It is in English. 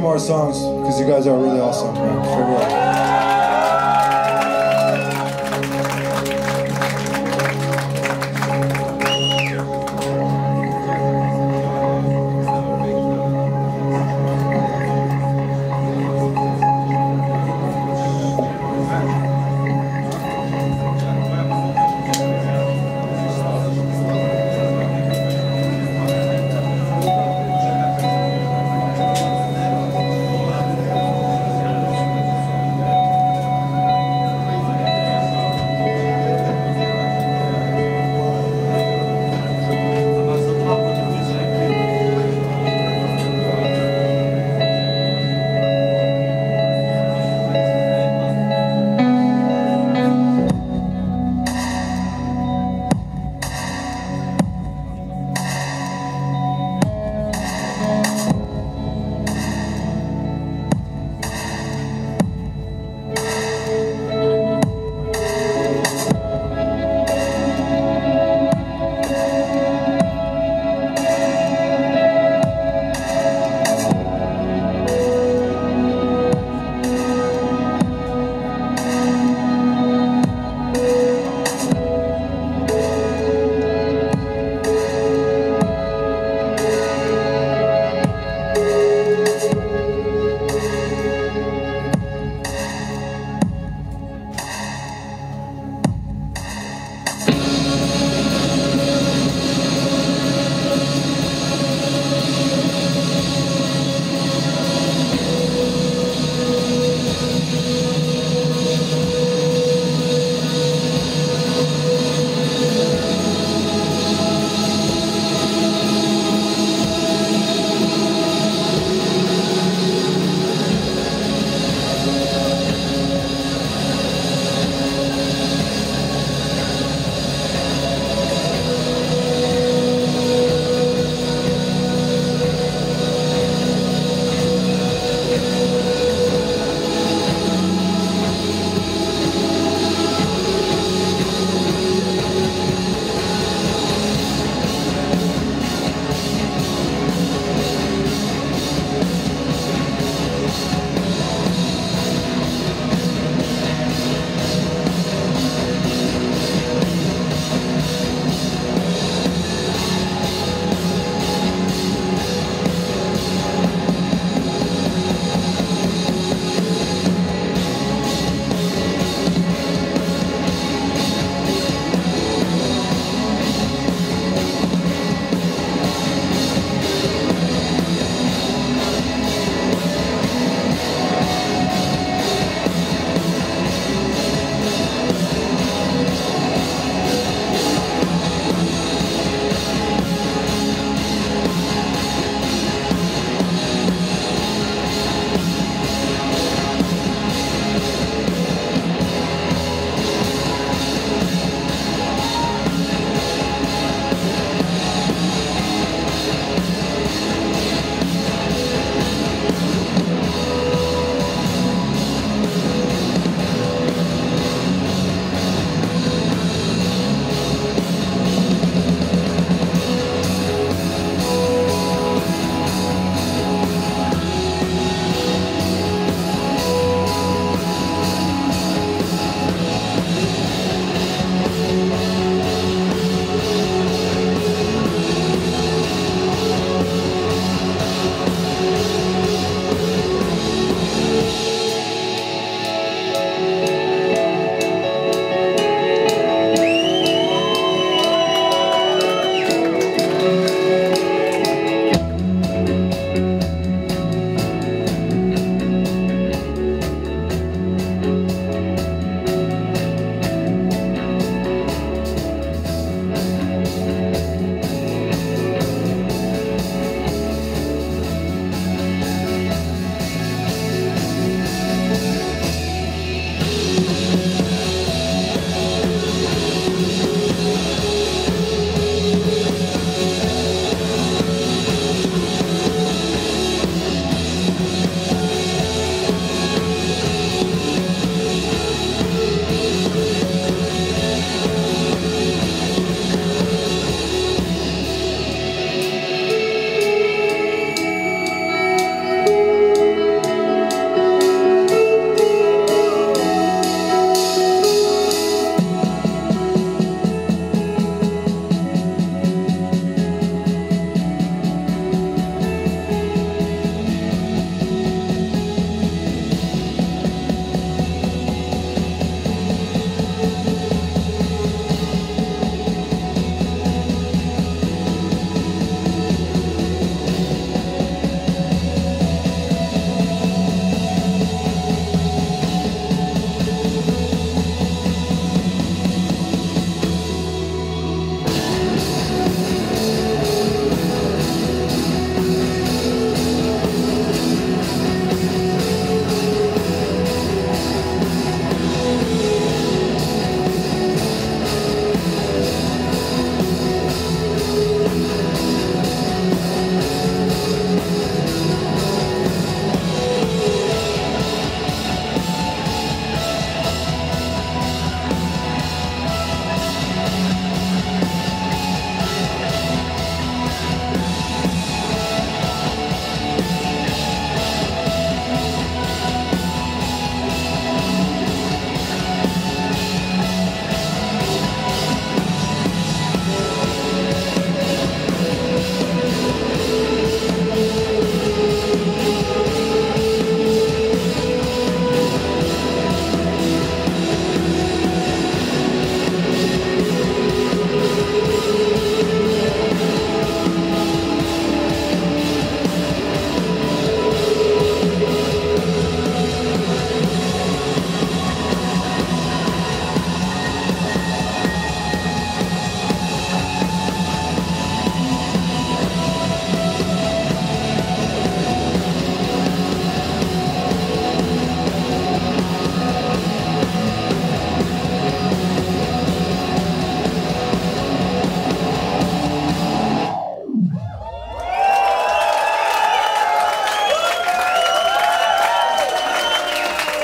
few more songs because you guys are really awesome, man. For real.